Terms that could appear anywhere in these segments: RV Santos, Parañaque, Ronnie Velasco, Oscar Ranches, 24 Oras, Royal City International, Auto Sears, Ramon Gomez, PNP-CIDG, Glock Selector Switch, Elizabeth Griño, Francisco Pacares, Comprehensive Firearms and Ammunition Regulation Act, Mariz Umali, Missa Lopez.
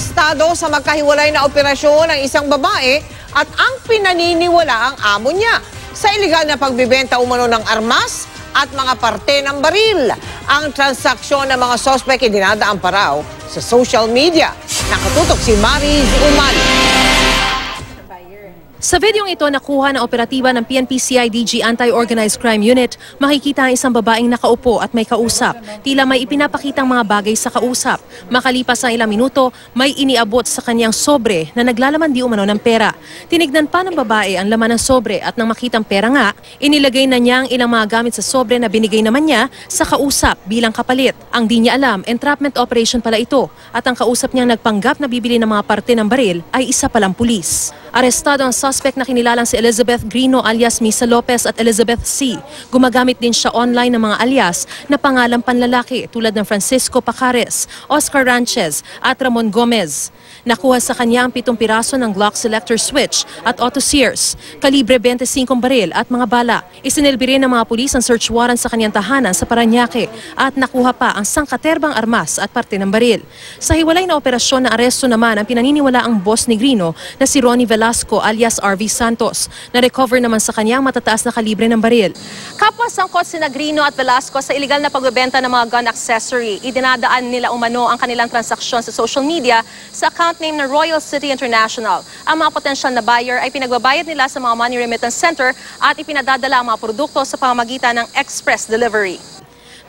arestado sa magkahiwalay na operasyon ng isang babae at ang pinaniniwala ang amo niya sa iligal na pagbibenta umano ng armas at mga parte ng baril. Ang transaksyon ng mga sospek idinadaan pa raw sa social media. Nakatutok si Mariz Umali. Sa videong ito, nakuha ng operatiba ng PNP-CIDG Anti-Organized Crime Unit, makikita ang isang babaeng nakaupo at may kausap. Tila may ipinapakitang mga bagay sa kausap. Makalipas ang ilang minuto, may iniabot sa kanyang sobre na naglalaman di umano ng pera. Tinignan pa ng babae ang laman ng sobre at nang makitang pera nga, inilagay na niya ang ilang mga gamit sa sobre na binigay naman niya sa kausap bilang kapalit. Ang di niya alam, entrapment operation pala ito at ang kausap niyang nagpanggap na bibili ng mga parte ng baril ay isa palang pulis. Arestado ang suspect na kinilalang si Elizabeth Griño alias Missa Lopez at Elizabeth C. Gumagamit din siya online ng mga alias na pangalang panlalaki tulad ng Francisco Pacares, Oscar Ranches at Ramon Gomez. Nakuha sa kanya ang 7 piraso ng Glock Selector Switch at Auto Sears, kalibre 25 baril at mga bala. Isinilbi rin ng mga pulis ang search warrant sa kanyang tahanan sa Parañaque at nakuha pa ang sangkaterbang armas at parte ng baril. Sa hiwalay na operasyon na aresto naman ang pinaniniwala ang boss ni Griño na si Ronnie Velasco alias RV Santos, na recover naman sa kanya ang matataas na kalibre ng baril. Kapwa sangkot sina Griño at Velasco sa iligal na pagbebenta ng mga gun accessory. Idinadaan nila umano ang kanilang transaksyon sa social media sa account name na Royal City International. Ang mga potensyal na buyer ay pinagbabayad nila sa mga money remittance center at ipinadadala ang mga produkto sa pamamagitan ng express delivery.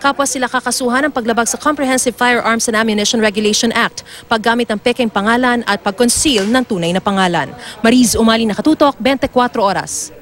Kapwa sila kakasuhan ng paglabag sa Comprehensive Firearms and Ammunition Regulation Act, paggamit ng peking pangalan at pag-conceal ng tunay na pangalan. Mariz Umali, Nakatutok, 24 Oras.